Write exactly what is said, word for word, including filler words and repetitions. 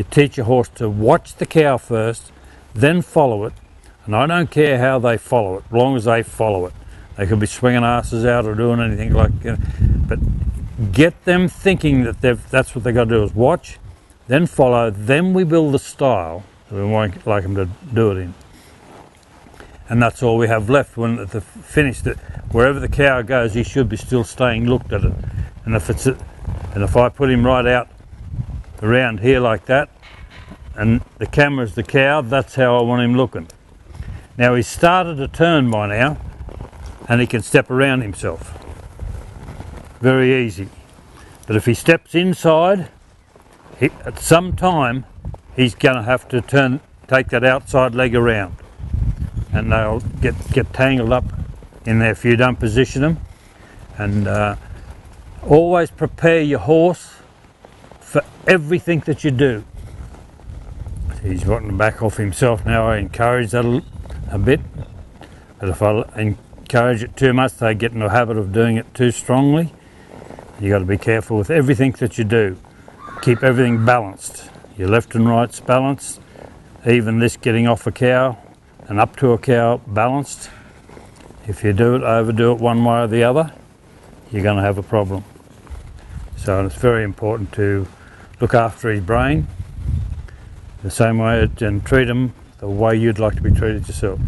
you teach your horse to watch the cow first, then follow it, and I don't care how they follow it, as long as they follow it. They could be swinging asses out or doing anything like that, you know, but get them thinking that they've, that's what they've got to do, is watch, then follow, then we build the style that we want, like them to do it in. And that's all we have left when at the finish, that wherever the cow goes, he should be still staying looked at it. And if it's a, and if I put him right out around here like that, and the camera's the cow, that's how I want him looking. Now he's started to turn by now, and he can step around himself. Very easy. But if he steps inside, he, at some time, he's gonna have to turn, take that outside leg around. And they'll get, get tangled up in there if you don't position them. And uh, always prepare your horse for everything that you do. He's wanting to back off himself now. I encourage that a, a bit, but if I encourage it too much, they get in the habit of doing it too strongly. You got to be careful with everything that you do. Keep everything balanced. Your left and right's balanced. Even this getting off a cow and up to a cow, balanced. If you do it, overdo it one way or the other, you're going to have a problem. So it's very important to look after his brain the same way, and treat him the way you'd like to be treated yourself.